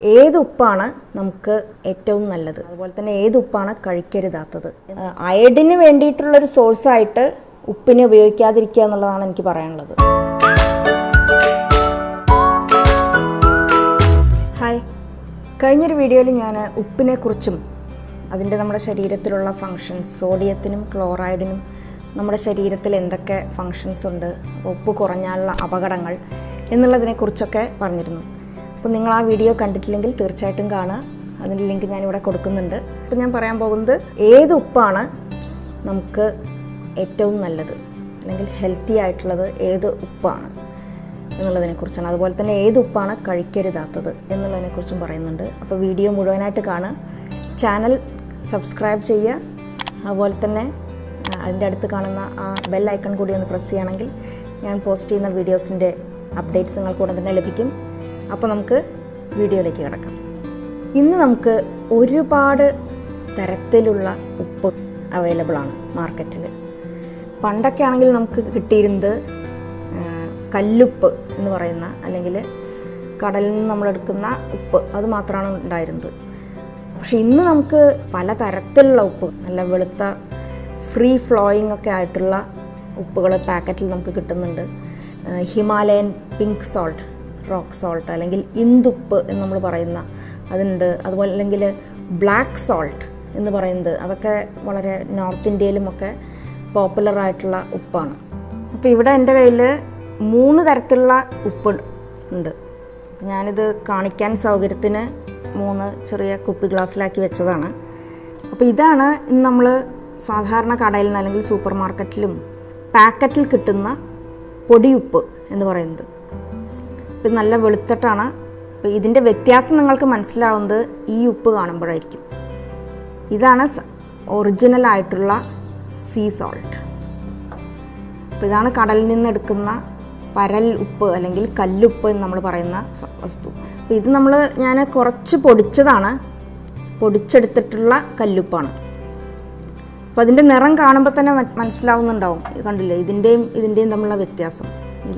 Edupana, Namka etum nalad. Well, then Edupana Karikiridatad. Iodine venditular source iter, Upina Vikadrikianalan and Kiparanad. Hi, Karnir video in Yana Upine Kurchum. Adinda Namada Shadirathilla functions, sodium chloride in Namada Shadirathil in the functions under Upukoranala Abagadangal in the Ladane Kurchaka Parnirun. If you have a video, you can click on the link. If you click on the link, you can click on the link. If you click on the link, you can click on the link. If you click on the link, you can click on the channel, subscribe to the bell. Now, we will see the video. This is the first available in the market. In the first time, we will see the Kallup. We will see the rock salt, indup in the Parana, other black salt in the Paranda, other North India popular itla upana. Pivida and the moon dartilla upud under Yana the Karnikan Saugertine, Mona Churia, Kupi glass like Vechadana. Pidana in Namla Sadharna Kadal Nalangal supermarket lim, packetil kitana, podiup in the Paranda. If you have a little bit of a little bit of a little bit of sea salt. If you have a little bit of a little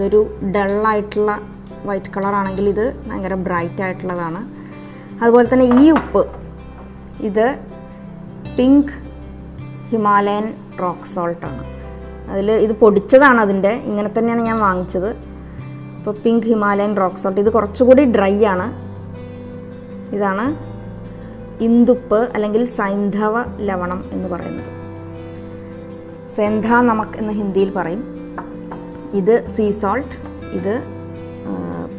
bit of white color ആണെങ്കിൽ ഇത് വളരെ bright ആയിട്ടുള്ളതാണ് അതുപോലെ തന്നെ ഈ ഉപ്പ് ഇത് pink Himalayan rock salt ആണ് അതിൽ ഇത് പൊടിച്ചതാണ് അതിന്റെ ഇങ്ങനെ തന്നെയാണ് ഞാൻ വാങ്ങിച്ചത് അപ്പോൾ പിങ്ക് ഹിമാലയൻ റോക്ക് salt ഇത് കുറച്ചുകൂടി ഡ്രൈ ആണ് ഇതാണ് ഇന്ദുപ്പ് അല്ലെങ്കിൽ സൈന്ധവ ലവണം എന്ന് പറയുന്നത് സൈന്ധ നമക് എന്ന് ഹിന്ദിയിൽ പറയും ഇത് sea salt ഇത്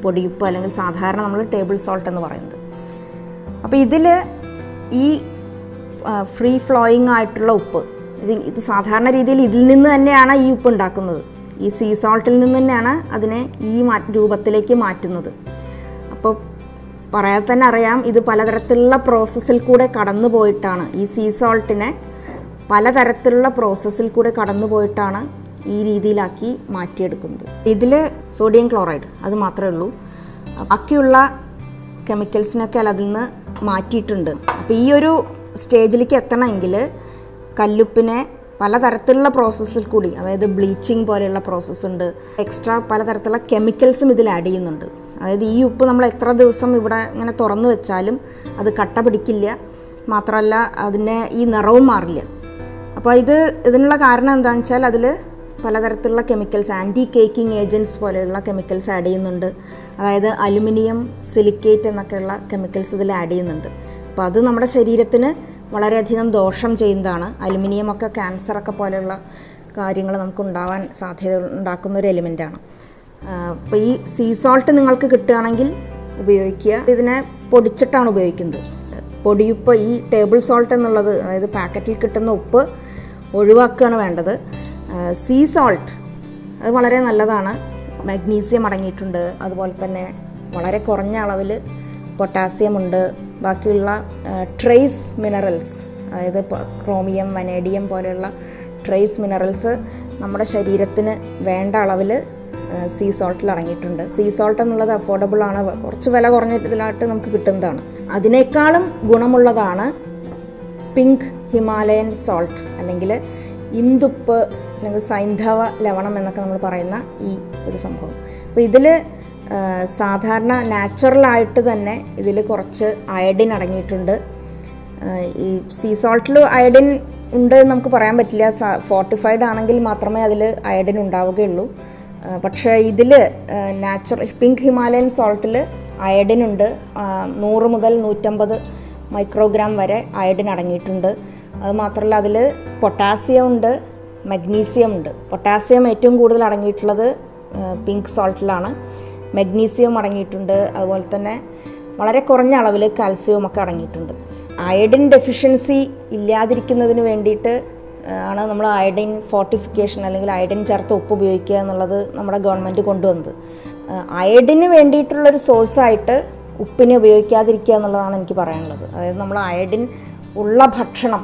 പൊടിയുപ്പ് അല്ലെങ്കിൽ സാധാരണ നമ്മൾ ടേബിൾ salt എന്ന് പറയുന്നത്. അപ്പോൾ ഇതിൽ ഈ ഫ്രീ ഫ്ലോയിങ് ആയിട്ടുള്ള ഉപ്പ് ഇത് സാധാരണ രീതിയിൽ ഇതിൽ നിന്ന് തന്നെയാണ് ഈ ഉപ്പ് ഉണ്ടാക്കുന്നത്. ഈ സീ saltൽ നിന്ന് തന്നെയാണ് അതിനെ ഈ രൂപത്തിലേക്ക് മാറ്റുന്നത്. അപ്പോൾ പറയാൻ തന്നെ അറിയാം ഇത് പലതരത്തിലുള്ള പ്രോസസ്സിൽ കൂടെ കടന്നുപോയിട്ടാണ് ഈ സീ saltനെ പലതരത്തിലുള്ള പ്രോസസ്സിൽ കൂടെ കടന്നുപോയിട്ടാണ് ഈ രീതിയിലാക്കി മാറ്റി എടുക്കുന്നത്. ഇതിലെ സോഡിയം ക്ലോറൈഡ് അത് മാത്രമേ ഉള്ളൂ. ബാക്കിയുള്ള കെമിക്കൽസിനൊക്കെ അതിൽ നിന്ന് മാറ്റിയിട്ടുണ്ട്. അപ്പോൾ ഈ ഒരു സ്റ്റേജിലേക്ക് എത്തണമെങ്കിൽ കല്ലുപ്പിനെ പലതരത്തിലുള്ള പ്രോസസ്സിൽ കൂടി അതായത് ബ്ലീച്ചിങ് പോലെയുള്ള പ്രോസസ്സ് ഉണ്ട്. എക്സ്ട്രാ പലതരത്തിലുള്ള കെമിക്കൽസും ഇതിൽ ആഡ് ചെയ്യുന്നുണ്ട്. അതായത് ഈ ഉപ്പ് നമ്മൾ എത്ര ദിവസം ഇവിടെ ഇങ്ങനെ തുറന്നു വെച്ചാലും അത് കട്ട പിടിക്കില്ല. മാത്രമല്ല അതിനെ ഈ നിറവും മാറില്ല. അപ്പോൾ ഇതിനുള്ള കാരണം എന്താണെന്ന് വെച്ചാൽ അതിൽ പലതരത്തിലുള്ള കെമിക്കൽസ് ആൻറ്റി കേക്കിംഗ് ഏജൻറ്റ്സ് പോലെയുള്ള കെമിക്കൽസ് ആഡ് ചെയ്യുന്നുണ്ട്. അതായത് അലുമിനിയം സിലിക്കേറ്റ് എന്നൊക്കെയുള്ള കെമിക്കൽസ് ഇതിൽ ആഡ് ചെയ്യുന്നുണ്ട്. അപ്പോൾ അത് നമ്മുടെ ശരീരത്തിന് വളരെയധികം ദോഷം ചെയ്യുന്നതാണ്. അലുമിനിയമൊക്കെ ക്യാൻസറൊക്കെ പോലെയുള്ള കാര്യങ്ങൾ നമുക്ക് ഉണ്ടാവാൻ സാധ്യത ഉണ്ടാക്കുന്ന ഒരു എലിമെൻ്റാണ്. അപ്പോൾ ഈ സീ സോൾട്ട് നിങ്ങൾക്ക് കിട്ടുകയാണെങ്കിൽ ഉപയോഗിക്കുക. ഇതിനെ പൊടിച്ചിട്ടാണ് ഉപയോഗിക്കുന്നത്. പൊടിയുപ്പ് ഈ ടേബിൾ സോൾട്ട് എന്നുള്ളത് അതായത് പാക്കറ്റിൽ കിട്ടുന്ന ഉപ്പ് ഒഴിവാക്കുകയാണ് വേണ്ടത്. സീ സോൾട്ട് അത് വളരെ നല്ലതാണ്. മാഗ്നീസിയം അടങ്ങിയിട്ടുണ്ട്. അതുപോലെ തന്നെ വളരെ കുറഞ്ഞ അളവിൽ പൊട്ടാസ്യം ഉണ്ട്. ബാക്കിയുള്ള ട്രേസ് മിനറൽസ് അതായത് ക്രോമിയം വനേഡിയം പോലെയുള്ള ട്രേസ് മിനറൽസ് നമ്മുടെ ശരീരത്തിന് വേണ്ട അളവിൽ സീ സോൾട്ടിൽ അടങ്ങിയിട്ടുണ്ട്. സീ സോൾട്ട് എന്നുള്ളത് അഫോർഡബിൾ ആണ്. കുറച്ച് വില കുറഞ്ഞ ഇതിലായിട്ട് നമുക്ക് കിട്ടുന്നതാണ്. അതിനേക്കാളും ഗുണമുള്ളതാണ് പിങ്ക് ഹിമാലയൻ സോൾട്ട് അല്ലെങ്കിൽ ഇന്ദുപ്പ് അല്ലെങ്കിൽ സൈന്ധവ ലവണം എന്നൊക്കെ നമ്മൾ പറയുന്ന ഈ ഒരു സംഭവം. അപ്പോൾ ഇതിൽ സാധാരണ നാച്ചുറലായിട്ട് തന്നെ ഇതിൽ കുറച്ച് അയഡിൻ അടങ്ങിയിട്ടുണ്ട്. ഈ സീ സോൾട്ടിൽ അയഡിൻ ഉണ്ട് എന്ന് നമുക്ക് പറയാൻ പറ്റില്ല, ഫോർട്ടിഫൈഡ് ആണെങ്കിൽ മാത്രമേ അതിൽ അയഡിൻ ഉണ്ടാവുകയുള്ളൂ. പക്ഷേ ഇതിൽ പിങ്ക് ഹിമാലയൻ സോൾട്ടിൽ അയഡിൻ ഉണ്ട്. 100 മുതൽ 150 മൈക്രോഗ്രാം വരെ അയഡിൻ അടങ്ങിയിട്ടുണ്ട്. അതുമാത്രമല്ല അതിൽ പൊട്ടാസ്യം ഉണ്ട്, മഗ്നീഷ്യം ഉണ്ട്. പൊട്ടാസ്യം ഏറ്റവും കൂടുതൽ അടങ്ങിയിട്ടുള്ളത് പിങ്ക് സോൾട്ടിലാണ്. മഗ്നീഷ്യം അടങ്ങിയിട്ടുണ്ട്. അതുപോലെ തന്നെ വളരെ കുറഞ്ഞ അളവിൽ കാൽസ്യവും ഒക്കെ അടങ്ങിയിട്ടുണ്ട്. അയഡിൻ ഡെഫിഷ്യൻസി ഇല്ലാതിരിക്കുന്നതിന് വേണ്ടിയിട്ട് ആണ് നമ്മൾ അയഡിൻ ഫോർട്ടിഫിക്കേഷൻ അല്ലെങ്കിൽ അയഡിൻ ചേർത്ത് ഉപ്പ് ഉപയോഗിക്കുക എന്നുള്ളത് നമ്മുടെ ഗവൺമെൻറ് കൊണ്ടുവന്നത്. അയഡിന് വേണ്ടിയിട്ടുള്ളൊരു സോഴ്സായിട്ട് ഉപ്പിനെ ഉപയോഗിക്കാതിരിക്കുക എന്നുള്ളതാണ് എനിക്ക് പറയാനുള്ളത്. അതായത് നമ്മൾ അയഡിൻ ഉള്ള ഭക്ഷണം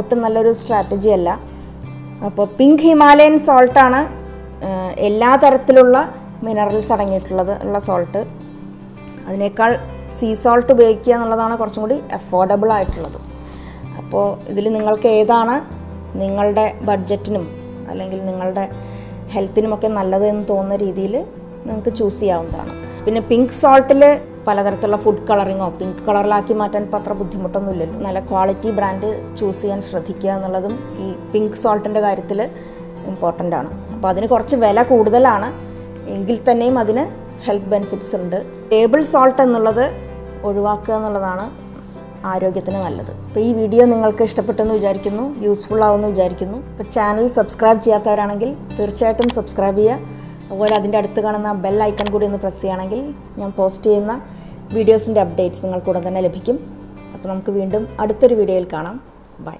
ഒട്ടും നല്ലൊരു സ്ട്രാറ്റജി അല്ല. അപ്പോൾ പിങ്ക് ഹിമാലയൻ സോൾട്ടാണ് എല്ലാ തരത്തിലുള്ള മിനറൽസ് അടങ്ങിയിട്ടുള്ളത് ഉള്ള സോൾട്ട്. അതിനേക്കാൾ സീ സോൾട്ട് ഉപയോഗിക്കുക എന്നുള്ളതാണ് കുറച്ചും കൂടി അഫോർഡബിൾ ആയിട്ടുള്ളത്. അപ്പോൾ ഇതിൽ നിങ്ങൾക്ക് ഏതാണ് നിങ്ങളുടെ ബഡ്ജറ്റിനും അല്ലെങ്കിൽ നിങ്ങളുടെ ഹെൽത്തിനുമൊക്കെ നല്ലത് എന്ന് തോന്നുന്ന രീതിയിൽ നിങ്ങൾക്ക് ചൂസ് ചെയ്യാവുന്നതാണ്. പിന്നെ പിങ്ക് സോൾട്ടിൽ പലതരത്തിലുള്ള ഫുഡ് കളറിങ്ങോ പിങ്ക് കളറിലാക്കി മാറ്റാൻ ഇപ്പോൾ അത്ര ബുദ്ധിമുട്ടൊന്നുമില്ലല്ലോ. നല്ല ക്വാളിറ്റി ബ്രാൻഡ് ചൂസ് ചെയ്യാൻ ശ്രദ്ധിക്കുക എന്നുള്ളതും ഈ പിങ്ക് സോൾട്ടിൻ്റെ കാര്യത്തിൽ ഇമ്പോർട്ടൻ്റ് ആണ്. അപ്പോൾ അതിന് കുറച്ച് വില കൂടുതലാണ്, എങ്കിൽ തന്നെയും അതിന് ഹെൽത്ത് ബെനിഫിറ്റ്സ് ഉണ്ട്. ടേബിൾ സോൾട്ട് എന്നുള്ളത് ഒഴിവാക്കുക എന്നുള്ളതാണ് ആരോഗ്യത്തിന് നല്ലത്. അപ്പോൾ ഈ വീഡിയോ നിങ്ങൾക്ക് ഇഷ്ടപ്പെട്ടെന്ന് വിചാരിക്കുന്നു, യൂസ്ഫുൾ ആവുമെന്ന് വിചാരിക്കുന്നു. ഇപ്പോൾ ചാനൽ സബ്സ്ക്രൈബ് ചെയ്യാത്തവരാണെങ്കിൽ തീർച്ചയായിട്ടും സബ്സ്ക്രൈബ് ചെയ്യുക. അതുപോലെ അതിൻ്റെ അടുത്ത് കാണുന്ന ബെൽ ഐക്കൺ കൂടി ഒന്ന് പ്രസ് ചെയ്യുകയാണെങ്കിൽ ഞാൻ പോസ്റ്റ് ചെയ്യുന്ന വീഡിയോസിൻ്റെ അപ്ഡേറ്റ്സ് നിങ്ങൾക്കുടൻ തന്നെ ലഭിക്കും. അപ്പോൾ നമുക്ക് വീണ്ടും അടുത്തൊരു വീഡിയോയിൽ കാണാം. ബൈ.